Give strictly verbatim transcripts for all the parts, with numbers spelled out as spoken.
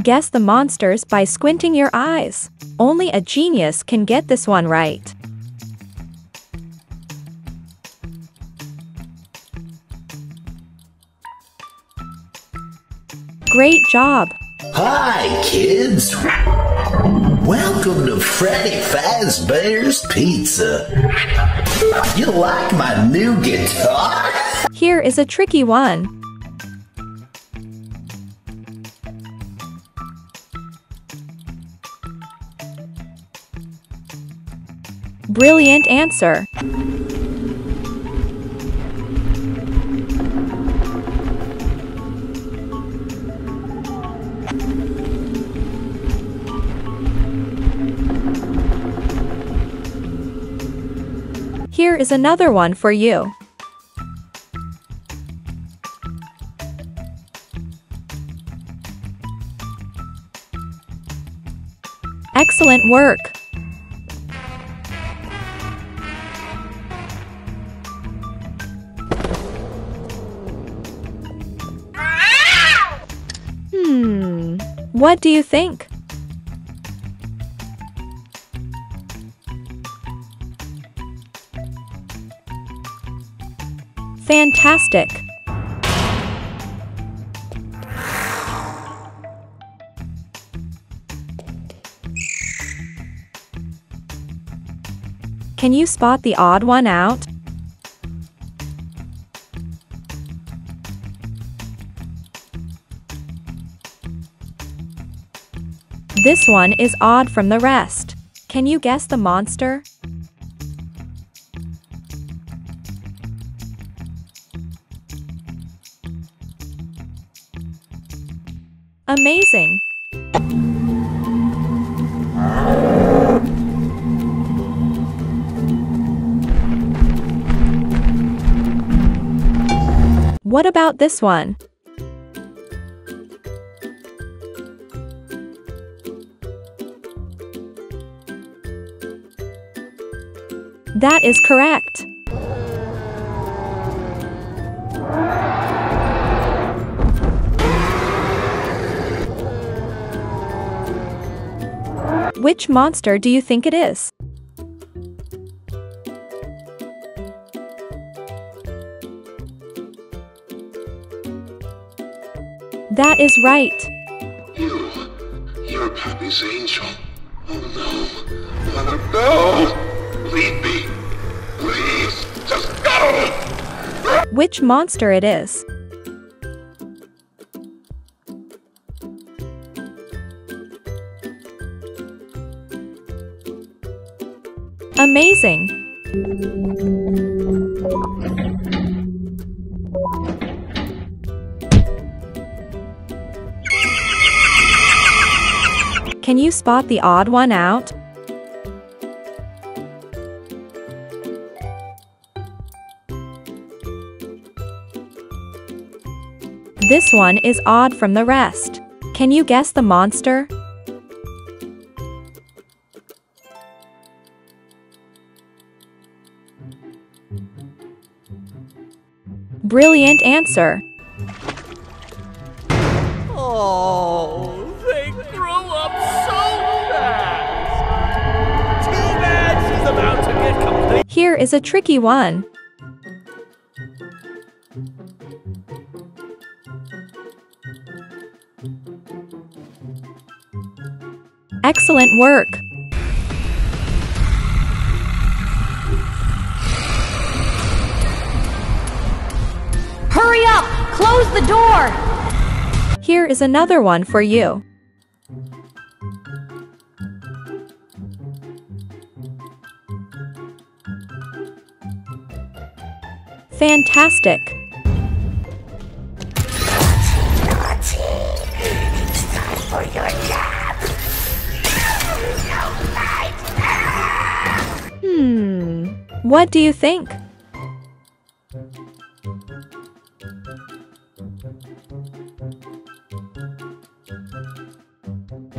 Guess the monsters by squinting your eyes. Only a genius can get this one right. Great job! Hi, kids! Welcome to Freddy Fazbear's Pizza. You like my new guitar? Here is a tricky one. Brilliant answer. Here is another one for you. Excellent work. Hmm, what do you think? Fantastic! Can you spot the odd one out? This one is odd from the rest. Can you guess the monster? Amazing! What about this one? That is correct! Which monster do you think it is? That is right. You, you're Pappy's angel. Oh no, mother, no! Leave me, please, just go! Which monster it is? Amazing! Can you spot the odd one out? This one is odd from the rest. Can you guess the monster? Brilliant answer! Oh, they grew up so fast! Too bad she's about to get complete. Here is a tricky one. Excellent work! Hurry up! Close the door! Here is another one for you. Fantastic! It's time for your job! Hmm, what do you think?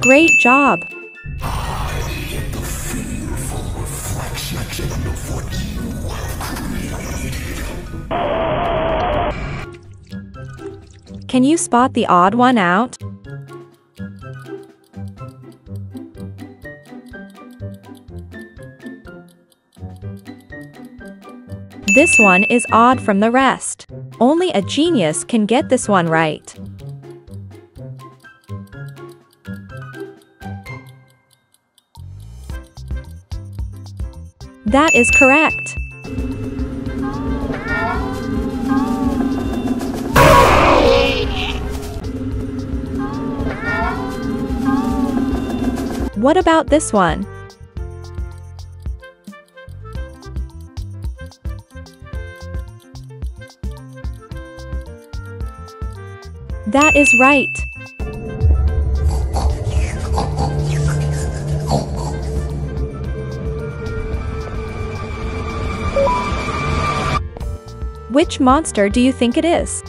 Great job! I get the fearful reflection of what you have created. Can you spot the odd one out? This one is odd from the rest. Only a genius can get this one right. That is correct. What about this one? That is right. Which monster do you think it is?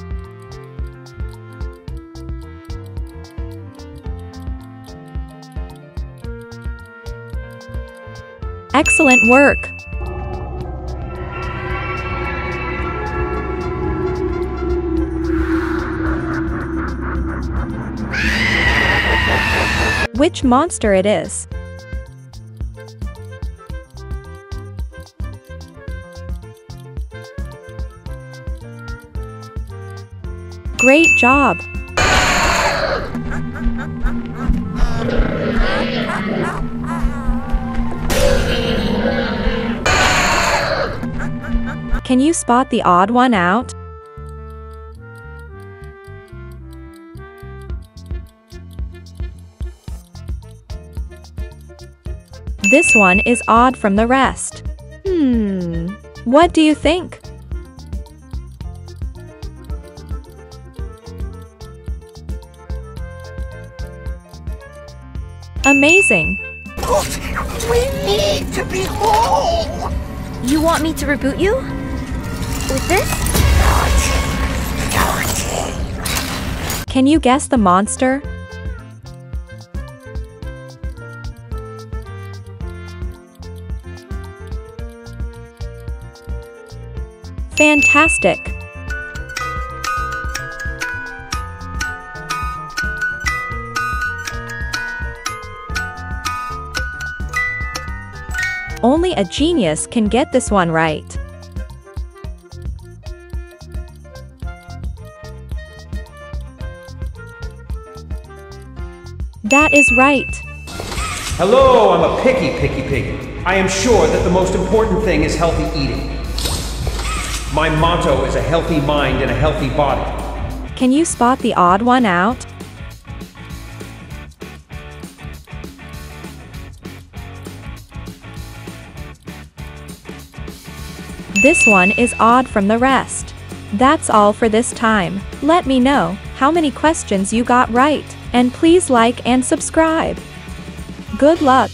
Excellent work. Which monster it is? Great job. Can you spot the odd one out? This one is odd from the rest. Hmm, what do you think? Amazing! We need to be whole! You want me to reboot you? With this? Can you guess the monster? Fantastic! Only a genius can get this one right. That is right. Hello, I'm a picky, picky, piggy. I am sure that the most important thing is healthy eating. My motto is a healthy mind and a healthy body. Can you spot the odd one out? This one is odd from the rest. That's all for this time. Let me know how many questions you got right, and please like and subscribe. Good luck!